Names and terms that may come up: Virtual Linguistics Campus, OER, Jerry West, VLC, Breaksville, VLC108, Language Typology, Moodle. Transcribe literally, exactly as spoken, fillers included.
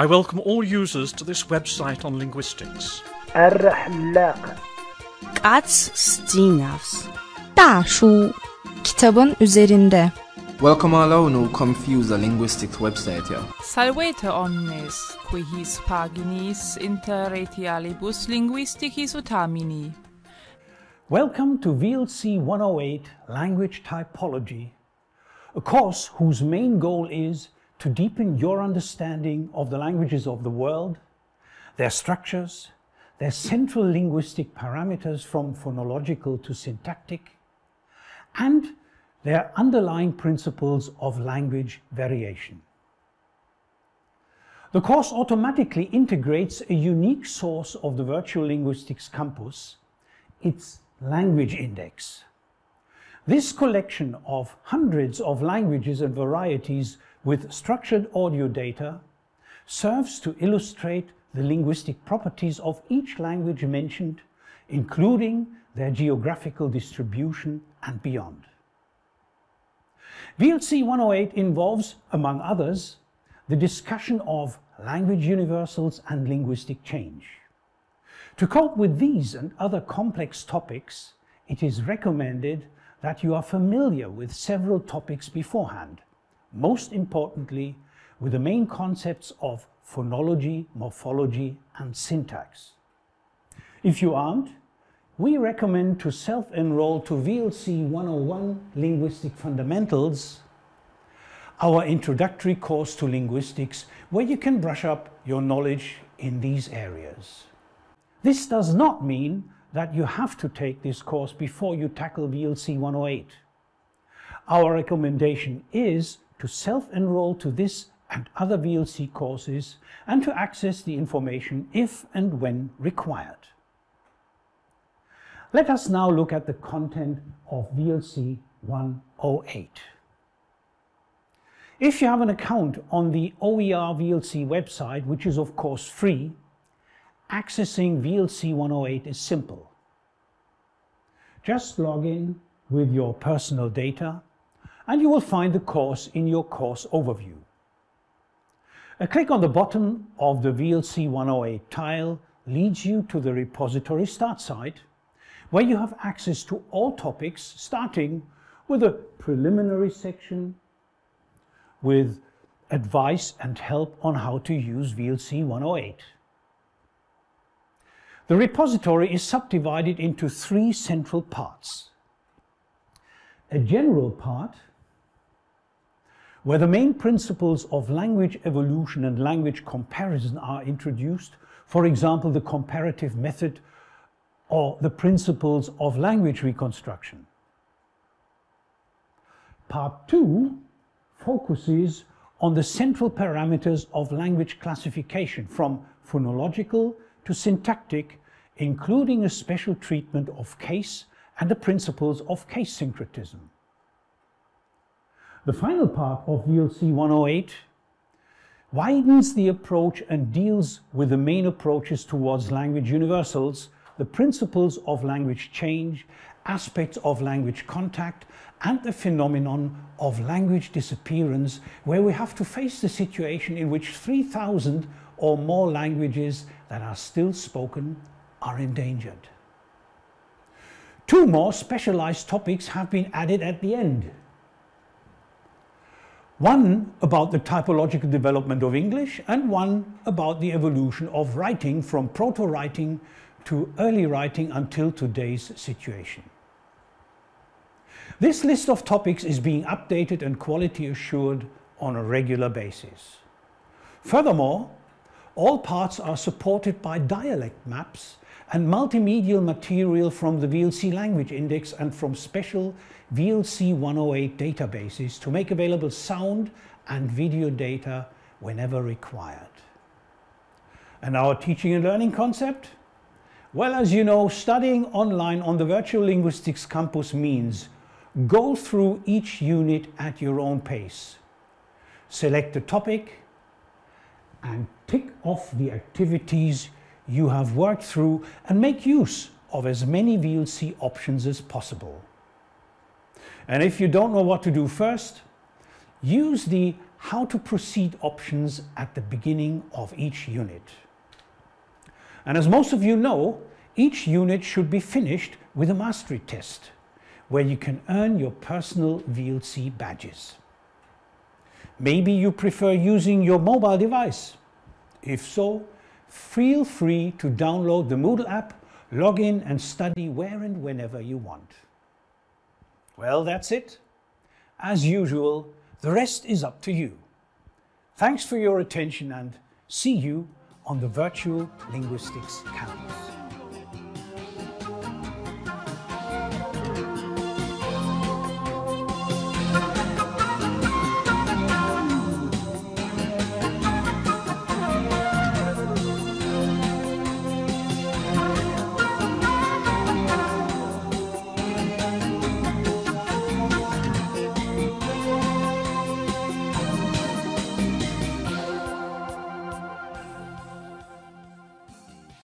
I welcome all users to this website on linguistics. الرحلاق. Katz Stinavs. Da şu kitabın üzerinde. Welcome alla no confuse the linguistics website ya. Salvete omnes qui his paginis interretialibus linguisticis utamini. Welcome to V L C one oh eight Language Typology, a course whose main goal is to deepen your understanding of the languages of the world, their structures, their central linguistic parameters from phonological to syntactic, and their underlying principles of language variation. The course automatically integrates a unique source of the Virtual Linguistics Campus, its Language Index. This collection of hundreds of languages and varieties with structured audio data serves to illustrate the linguistic properties of each language mentioned, including their geographical distribution and beyond. V L C one oh eight involves, among others, the discussion of language universals and linguistic change. To cope with these and other complex topics, it is recommended that you are familiar with several topics beforehand, most importantly with the main concepts of phonology, morphology, and syntax. If you aren't, we recommend to self-enroll to V L C one oh one Linguistic Fundamentals, our introductory course to linguistics, where you can brush up your knowledge in these areas. This does not mean that you have to take this course before you tackle V L C one oh eight. Our recommendation is to self-enroll to this and other V L C courses and to access the information if and when required. Let us now look at the content of V L C one oh eight. If you have an account on the O E R V L C website, which is of course free, accessing V L C one oh eight is simple. Just log in with your personal data and you will find the course in your course overview. A click on the bottom of the V L C one oh eight tile leads you to the repository start site, where you have access to all topics, starting with a preliminary section with advice and help on how to use V L C one oh eight. The repository is subdivided into three central parts. A general part, where the main principles of language evolution and language comparison are introduced, for example, the comparative method or the principles of language reconstruction. Part two focuses on the central parameters of language classification, from phonological to syntactic, including a special treatment of case and the principles of case syncretism. The final part of V L C one oh eight widens the approach and deals with the main approaches towards language universals, the principles of language change, aspects of language contact, and the phenomenon of language disappearance, where we have to face the situation in which three thousand or more languages that are still spoken are endangered. Two more specialized topics have been added at the end. One about the typological development of English, and one about the evolution of writing from proto-writing to early writing until today's situation. This list of topics is being updated and quality assured on a regular basis. Furthermore, all parts are supported by dialect maps and multimedial material from the V L C Language Index and from special V L C one oh eight databases to make available sound and video data whenever required. And our teaching and learning concept? Well, as you know, studying online on the Virtual Linguistics Campus means go through each unit at your own pace, select a topic, and tick off the activities you have worked through and make use of as many V L C options as possible. And if you don't know what to do first, use the how to proceed options at the beginning of each unit. And as most of you know, each unit should be finished with a mastery test, where you can earn your personal V L C badges. Maybe you prefer using your mobile device. If so, feel free to download the Moodle app, log in and study where and whenever you want. Well, that's it. As usual, the rest is up to you. Thanks for your attention and see you on the Virtual Linguistics Campus.